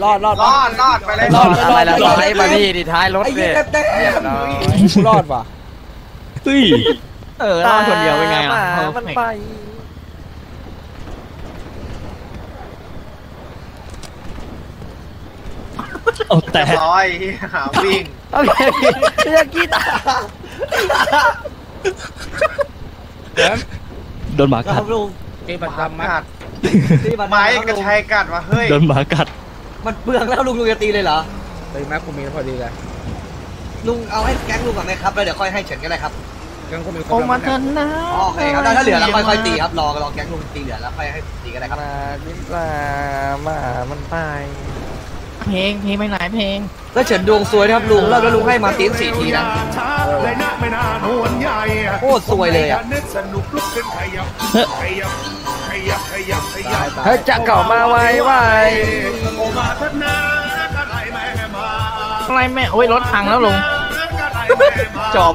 รอดรอดรอดรอดไปเลยรอดอะไรล่ะรอดได้มาดีดีท้ายรถเลยรอดว่ะตี้เออรอดคนเดียวเป็นไงอ่ะมันไปเอาแต่ร้อยหาวิ่งโอเคเรียกกีตาโดนหมากัดตีบัตรกัดไม้กระชายกัดวะเฮ้ยโดนหมากัดมันเปลืองแล้วลุงลุงจะตีเลยเหรอตีแม็กผมมีพอดีเลยลุงเอาให้แก๊งลุงก่อนเลยครับแล้วเดี๋ยวค่อยให้เฉินก็ได้ครับแก๊งผมมีคนเอามาเถินนะโอเคครับถ้าเหลือแล้วค่อยๆตีครับรอรอแก๊งลุงตีเหลือแล้วค่อยให้ตีก็ได้ครับมาลิ้นปลามามันไปเพลงเพลงไม่หลายเพลงแล้วเฉินดวงสวยนะครับลุงแล้วลุงให้มาตีสี่ทีนะโคตรสวยเลยอ่ะเฮ้ยจะเก่ามาไวไวอะไรแม่โอ้ยรถพังแล้วลุงจบ